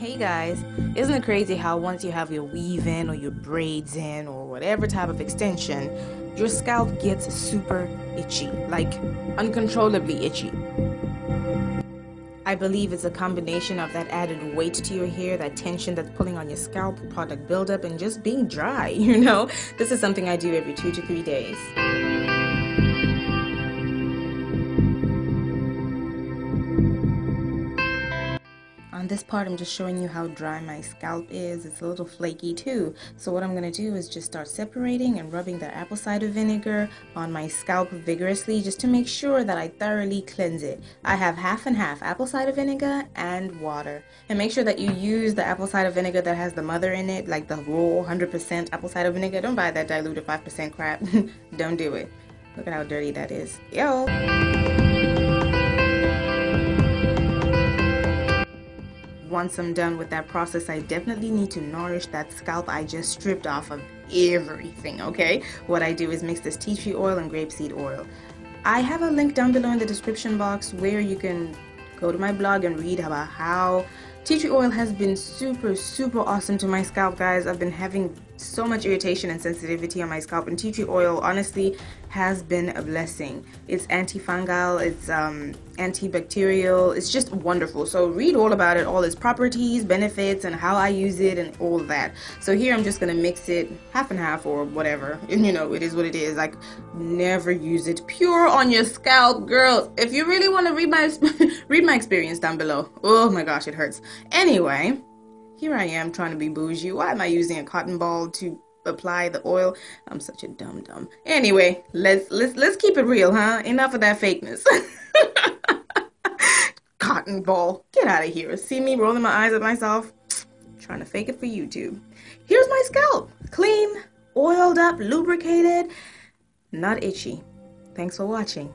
Hey guys, isn't it crazy how once you have your weave in or your braids in or whatever type of extension, your scalp gets super itchy, like uncontrollably itchy. I believe it's a combination of that added weight to your hair, that tension that's pulling on your scalp, product buildup, and just being dry, you know? This is something I do every 2 to 3 days. On this part, I'm just showing you how dry my scalp is. It's a little flaky too. So what I'm going to do is just start separating and rubbing the apple cider vinegar on my scalp vigorously just to make sure that I thoroughly cleanse it. I have half and half apple cider vinegar and water. And make sure that you use the apple cider vinegar that has the mother in it, like the raw 100% apple cider vinegar. Don't buy that diluted 5% crap. Don't do it. Look at how dirty that is. Yo! Once I'm done with that process, I definitely need to nourish that scalp I just stripped off of everything, okay? What I do is mix this tea tree oil and grapeseed oil. I have a link down below in the description box where you can go to my blog and read about how tea tree oil has been super awesome to my scalp, guys. I've been having so much irritation and sensitivity on my scalp, and tea tree oil honestly has been a blessing. It's antifungal, it's antibacterial, it's just wonderful. So read all about it, all its properties, benefits, and how I use it and all that. So here I'm just gonna mix it half and half or whatever, and you know, it is what it is. Like, never use it pure on your scalp, girls. If you really want to read my experience down below. Oh my gosh, it hurts. Anyway, here I am trying to be bougie. Why am I using a cotton ball to apply the oil? I'm such a dum-dum. Anyway, let's keep it real, huh? Enough of that fakeness. Cotton ball. Get out of here. See me rolling my eyes at myself? Trying to fake it for YouTube. Here's my scalp. Clean, oiled up, lubricated, not itchy. Thanks for watching.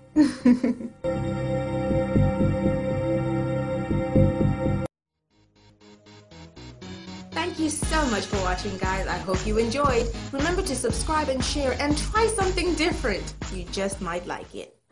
Thank you so much for watching, guys. I hope you enjoyed. Remember to subscribe and share and try something different. You just might like it.